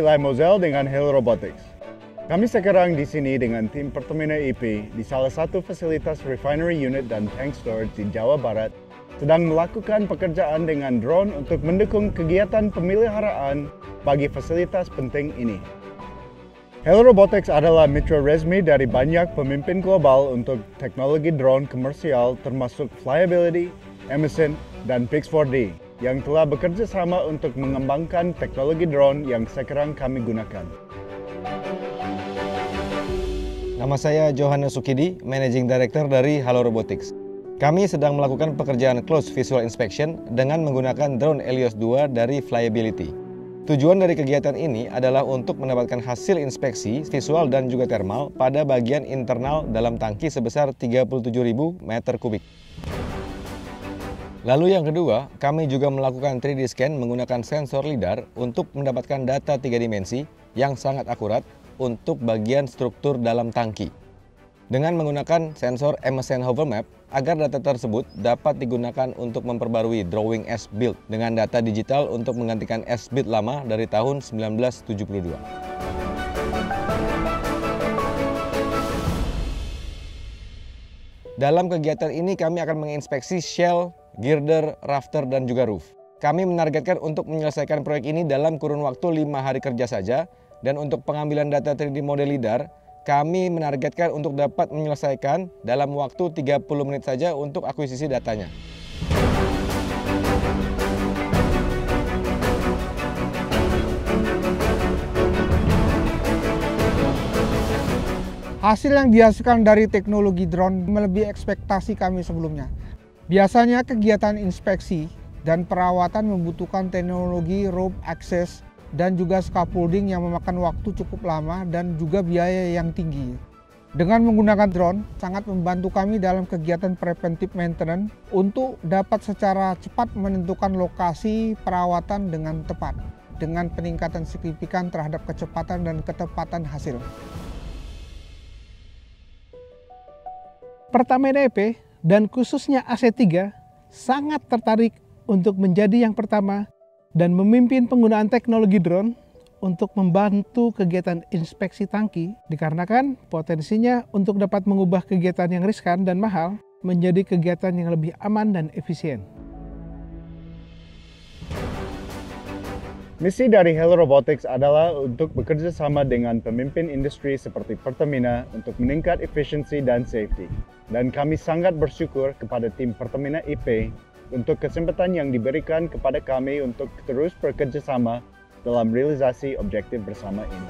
Eli Mosel dengan Halo Robotics. Kami sekarang di sini dengan tim Pertamina EP di salah satu fasilitas refinery unit dan tank storage di Jawa Barat, sedang melakukan pekerjaan dengan drone untuk mendukung kegiatan pemeliharaan bagi fasilitas penting ini. Hello Robotics adalah mitra resmi dari banyak pemimpin global untuk teknologi drone komersial termasuk Flyability, Emerson, dan Pix4D yang telah bekerja sama untuk mengembangkan teknologi drone yang sekarang kami gunakan. Nama saya Johanna Sukidi, Managing Director dari Hello Robotics. Kami sedang melakukan pekerjaan close visual inspection dengan menggunakan drone Elios 2 dari Flyability. Tujuan dari kegiatan ini adalah untuk mendapatkan hasil inspeksi visual dan juga termal pada bagian internal dalam tangki sebesar 37.000 meter kubik. Lalu yang kedua, kami juga melakukan 3D scan menggunakan sensor lidar untuk mendapatkan data 3 dimensi yang sangat akurat untuk bagian struktur dalam tangki, dengan menggunakan sensor Emesent Hovermap agar data tersebut dapat digunakan untuk memperbarui drawing S-Build dengan data digital untuk menggantikan S-Build lama dari tahun 1972. Dalam kegiatan ini kami akan menginspeksi shell, girder, rafter, dan juga roof. Kami menargetkan untuk menyelesaikan proyek ini dalam kurun waktu 5 hari kerja saja, dan untuk pengambilan data 3D model lidar, kami menargetkan untuk dapat menyelesaikan dalam waktu 30 menit saja untuk akuisisi datanya. Hasil yang dihasilkan dari teknologi drone melebihi ekspektasi kami sebelumnya. Biasanya kegiatan inspeksi dan perawatan membutuhkan teknologi rope access dan juga scaffolding yang memakan waktu cukup lama dan juga biaya yang tinggi. Dengan menggunakan drone, sangat membantu kami dalam kegiatan preventive maintenance untuk dapat secara cepat menentukan lokasi perawatan dengan tepat, dengan peningkatan signifikan terhadap kecepatan dan ketepatan hasil. Pertamina EP dan khususnya AC3 sangat tertarik untuk menjadi yang pertama dan memimpin penggunaan teknologi drone untuk membantu kegiatan inspeksi tangki, dikarenakan potensinya untuk dapat mengubah kegiatan yang riskan dan mahal menjadi kegiatan yang lebih aman dan efisien. Misi dari Hello Robotics adalah untuk bekerja sama dengan pemimpin industri seperti Pertamina untuk meningkat efisiensi dan safety. Dan kami sangat bersyukur kepada tim Pertamina IP untuk kesempatan yang diberikan kepada kami untuk terus bekerja sama dalam realisasi objektif bersama ini.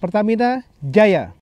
Pertamina Jaya.